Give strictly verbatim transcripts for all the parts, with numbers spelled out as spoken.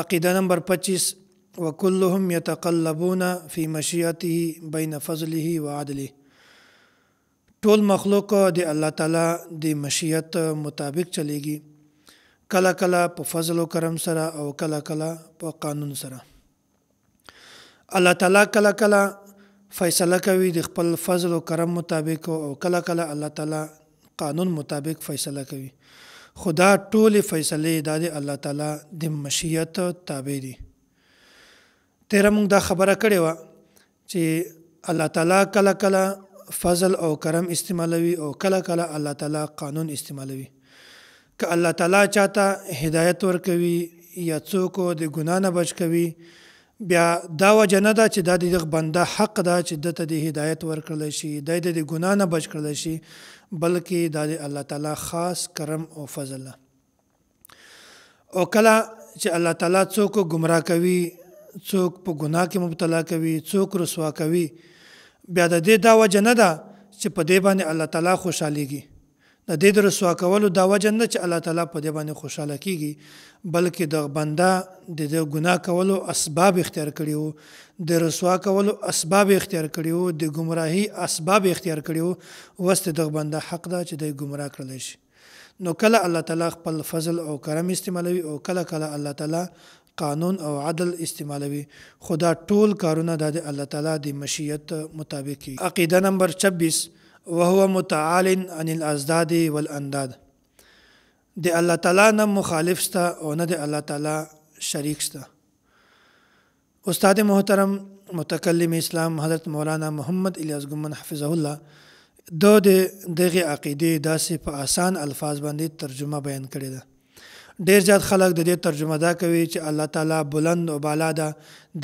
عقیدہ نمبر پچیس وَكُلُّهُمْ يَتَقَلَّبُونَ فِي مَشِيَتِهِ بَيْنَ فَضْلِهِ وَعَدْلِهِ ټول مخلوق د الله تعالی د مشیت مطابق چلیږي، کله کله په فضل او کرم سره او کله کله په قانون سره. الله تعالی کله کله فیصله کوي د خپل فضل او کرم مطابق او کله کله الله تعالی قانون مطابق فیصله کوي. خدا ټول فیصلې د الله تعالی د مشیت تابع دي. تیر موږ دا خبره کړې و چې الله تعالی کله کله فضل او کرم استعمالوي او کله کله الله تعالی قانون استعمالوي. که الله تعالی چاته هدایت ورکوي یا څوک د ګنا نه بچ کوي، بیا دا وجه نه ده چې دا د دغه بنده حق ده چې دته د هدایت ورکړل شي، دی د ګنا نه بچ کړل شي، بلکې دا د الله تعالی خاص کرم او فضل ده. او کله چې الله تعالی څوک ګمراه کوي، څوک په ګناه کې مبتلا کوي، څوک رسوا کوي، بیا د دې دا وجه نه ده چې په دې باندې الله تعالی خوشحالېږي، د دې د رسوا کولو دا وجه نه چې الله تعالی په دې باندې خوشحاله کېږي، بلکې د بنده د د ګناه کولو اسباب اختیار کړي وو، د رسوا کولو اسباب اختیار کړي وو، د ګمراهي اسباب اختیار کړي وو. وس د دغه بنده حق ده چې دی ګمراه کړلی شي. نو کله الله تعالی خپل فضل او کرم استعمالوي او کله کله الله تعالی قانون او عدل استعمالوي. خدا ټول کارونه د الله تعالی د مشیت مطابق کی. عقیده نمبر چبیس وهو متعال عن الازداد والانداد. د الله تعالی نه مخالف شته او نه د الله تعالی شریک شته. استاد محترم متکلم اسلام حضرت مولانا محمد الیاس ګمن حفظه الله دو د دغه عقیده داسې په آسان الفاظ باندې ترجمه بیان کړی ده. ډیر زیات خلک د دې ترجمه دا کوي چې الله تعالی بلند او بالا ده،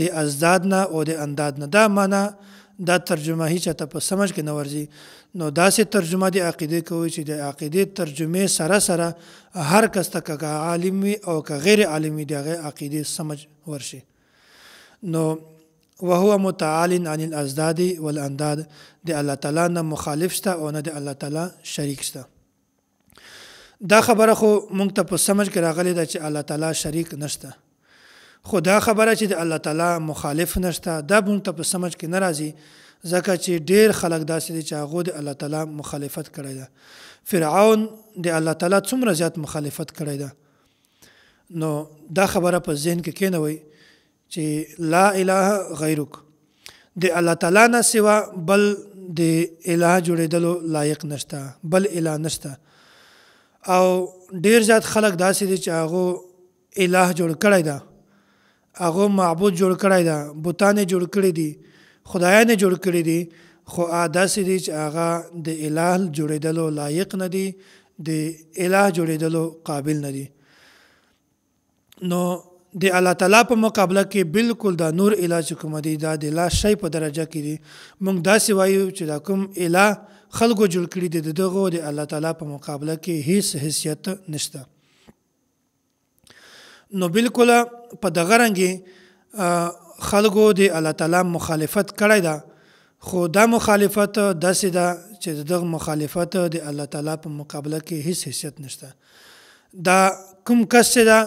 د ازداد نه او د انداد نه. دا معنا دا ترجمه هیڅ چاته په سمجھ کې نه ورځي. نو داسې ترجمه د عقیدې کوي چې د عقیدې ترجمې سره سره هر کس ته که عالم وي او که غیر عالم وي د هغې عقیدې سمجھ ورشي. نو وهو متعال عن الازداد والانداد، د الله تعالی نه مخالف شته او نه د الله تعالی شریک شته. دا خبره خو مونږ ته په سمجھ کې راغلی ده چې الله تعالی شریک نشته. خو دا خبره چې د الله تعالی مخالف نشته دا مونږ ته په سمجھ کې نه راځي، ځکه چې ډیر خلک داسې دي چې هغو د الله تعالی مخالفت کړی ده. فرعون د الله تعالی څومره زیات مخالفت کړی ده. نو دا خبره په ذهن کې کینوئ چې لا اله غیرک، د الله تعالی نه سوا بل د اله جوړېدلو لایق نشته، بل اله نشته. او ډیر زیات خلک داسې دي چې هغه اله جوړ کړی ده، هغه معبود جوړ کړی ده، بوتان جوړ کړی دي، خدایان جوړ کړی دي. خو داسې دي چې هغه د اله جوړېدلو لایق نه دي، د اله جوړېدلو قابل نه دي. نو د الله تعالی په مقابله کې بالکل دا نور اله چې کوم دي دا د لا شی په درجه کې دي. موږ داسې وایو چې دا کوم اله خلکو جوړ کړي د دغه د الله تعالی په مقابله کې هیڅ حیثیت نشته. نو بالکل په دغه رنګې خلکو د الله تعالی مخالفت کړی ده. خو دا مخالفت داسې ده چې دغه مخالفت د الله تعالی په مقابله کې هیڅ حیثیت نشته. دا کوم کس چې ده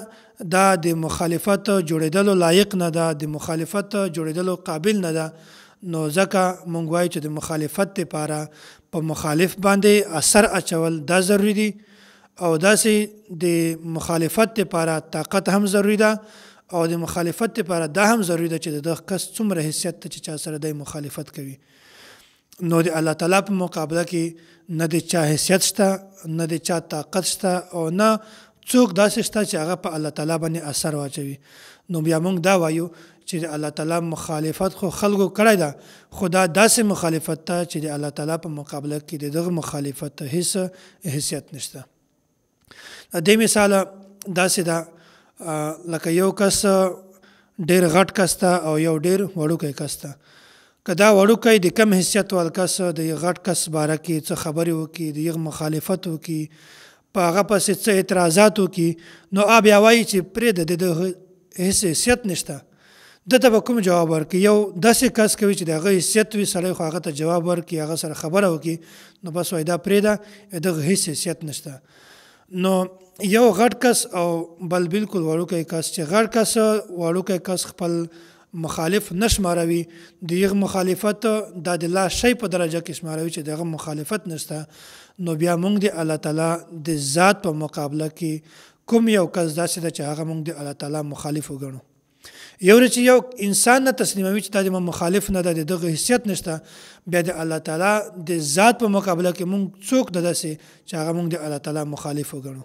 دا د مخالفت جوړېدلو لایق نه ده، د مخالفت جوړېدلو قابل نه ده. نو ځکه مونږ وایو چې د مخالفت لپاره په مخالف باندې اثر اچول دا ضروری دي، او داسې د مخالفت لپاره طاقت هم ضروری ده، او د مخالفت لپاره دا هم ضروری ده چې د کس څومره حیثیت ته چې چا سره د مخالفت کوي. نو د الله تعالی په مقابله کې نه د چا حیثیت شته، نه د چا طاقت شته، او نه څوک داسې شته چې هغه په الله تعالی باندې اثر واچوي. نو بیا مونږ دا وایو چې د الله تعالی مخالفت خو خلکو کړی ده، خو دا داسې مخالفت ته چې د الله تعالی په مقابله کې د دغه مخالفت ته هیڅ حیثیت نشته. دې مثال داسې ده لکه یو کس ډېر غټ کس ته او یو ډېر وړوکی کس ته. که دا وړوکی د کم حیثیت وال کس د غټ کس باره کې څه خبرې وکړي، د یغ مخالفت وکړي، په هغه پسې څه اعتراضات وکړي، نو هغه بیا وایي چې پرې د دغه هیڅ حیثیت نشته. دته به کوم جواب ورکړي؟ یو داسې کس کوي چې د هغه حیثیت وي، سړی خو هغه ته جواب ورکړي، هغه سره خبره وکړي، نو بس وایي دا پرېږده، دغه هیڅ حیثیت نشته. نو یو غټ کس او بل بالکل وړوکی کس، چې غټ کس وړوکی کس خپل مخالف نشماروي، دغه مخالفت د د لا شی په درجه کې شماروي چې دغه مخالفت نشته، نو بیا موږ د الله تعالی د ذات په مقابله کې کوم یو کس داسې ده چې هغه موږ د الله تعالی مخالف وګڼو. یو چې یو انسان نه تسلیموي چې دا د مخالف نه ده، دغه حیثیت نشته، بیا د الله تعالی د ذات په مقابله کې موږ څوک نه داسې چې هغه موږ د الله تعالی مخالف وګڼو.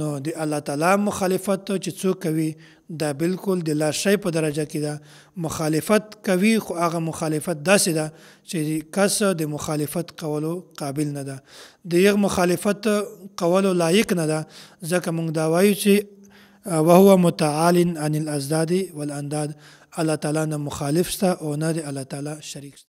نو د الله تعالی مخالفت چې څوک کوي دا بالکل د لا شی په درجه کې ده، مخالفت کوي خو هغه مخالفت داسې ده چې کس د مخالفت کولو قابل نه ده، د یغ مخالفت کولو لایق نه ده، ځکه موږ دا وایو چې وهو متعال عن الازداد والانداد، الله تعالی نه مخالف شته او نه د الله تعالی شریک شته.